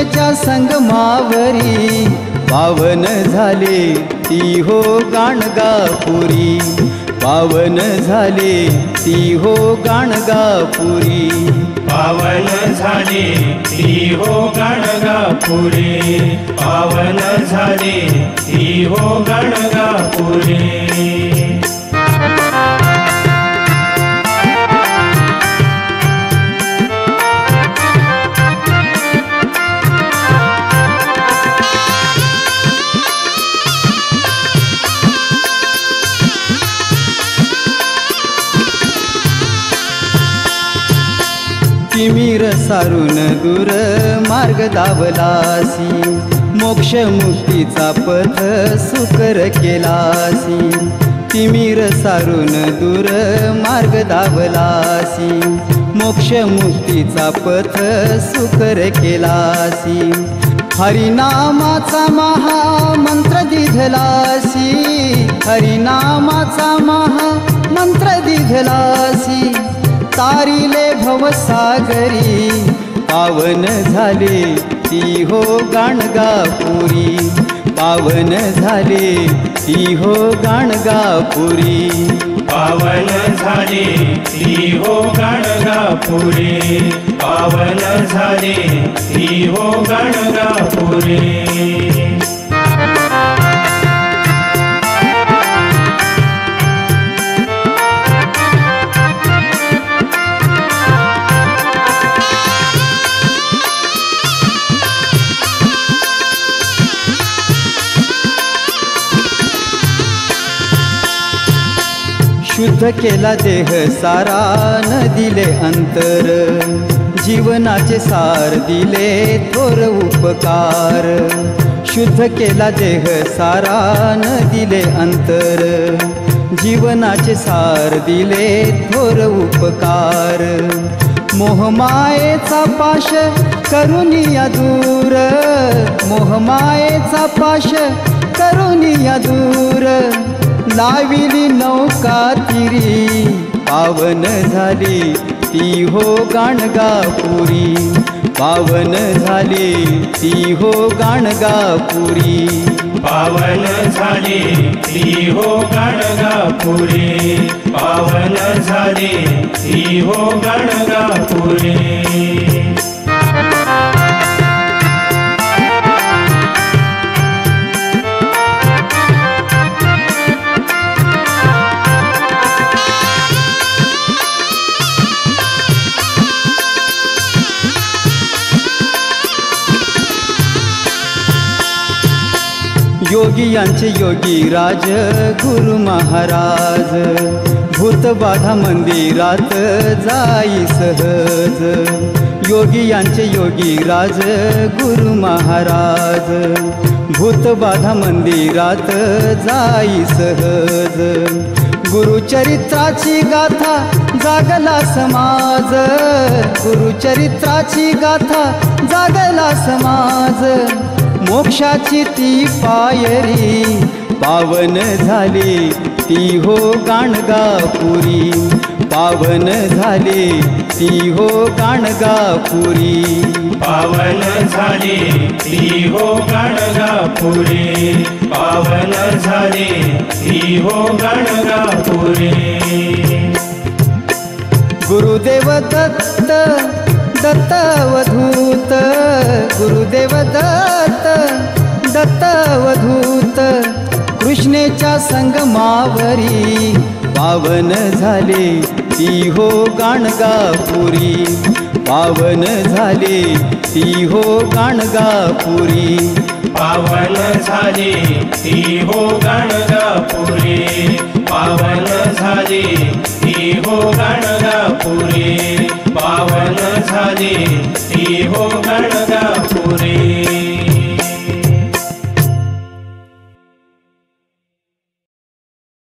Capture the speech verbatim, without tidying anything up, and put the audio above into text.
कृष्णेच्या संगमावरी पावन झाले ती हो गाणगापुरी, पावन झाले ती हो गाणगापुरी, पावन झाले ती हो गाणगापुरी, पावन झाले ती हो गाणगापुरी। तिमीर सारून दूर मार्ग दावलासी, मोक्ष मुक्तीचा पथ सुकर केलासी, तिमीर सारून दूर मार्ग दावलासी, मोक्ष मुक्तीचा पथ सुकर केलासी, हरिनामाचा महामंत्र दिधलासी, हरिनामाचा महामंत्र दिधलासी, तारिले भवसागरी पावन झाले ती हो गाणगापुरी, पावन झाले ती हो गाणगापुरी, पावन झाले ती हो गाणगापुरी, पावन झाले ती हो गाणगापुरी। शुद्ध केला देह सारा न दिले अंतर, जीवनाचे सार दिले थोर उपकार, शुद्ध केला देह सारा न दिले अंतर, जीवनाचे सार दिले थोर उपकार, मोहमायेचा पाश करुनिया दूर, मोहमायेचा पाश करुनिया दूर, लाविली नौका तिरी पावन झाली ती हो गाणगापुरी, पावन झाली ती हो गाणगापुरी, पावन झाली ती हो गाणगापुरी, पावन झाली ती हो गाणगापुरी। योगी यांचे योगीराज गुरु महाराज, भूतबाधा मंदिरात जाई सहज, योगी यांचे योगीराज गुरु महाराज, भूतबाधा मंदिरात जाई सहज, गुरुचरित्राची गाथा जागला समाज, गुरुचरित्राची गाथा जागला समाज, मोक्षाची ती पायरी पावन झाले ती हो गाणगापुरी, पावन झाले ती हो गाणगापुरी, पावन झाले ती हो गाणगापुरी, पावन झाले ती हो गाणगापुरी। गुरुदेव दत्त दत्तवधूत, गुरुदेव दत्त दत्तवधूत, कृष्णेच्या संगमावरी पावन झाले ती हो गाणगापुरी, पावन झाले ती हो गाणगापुरी, पावन झाले ती हो गाणगापुरी, पावन झाले ती हो गाणगापुरी, पावन झाले ती हो गाणगापुरी।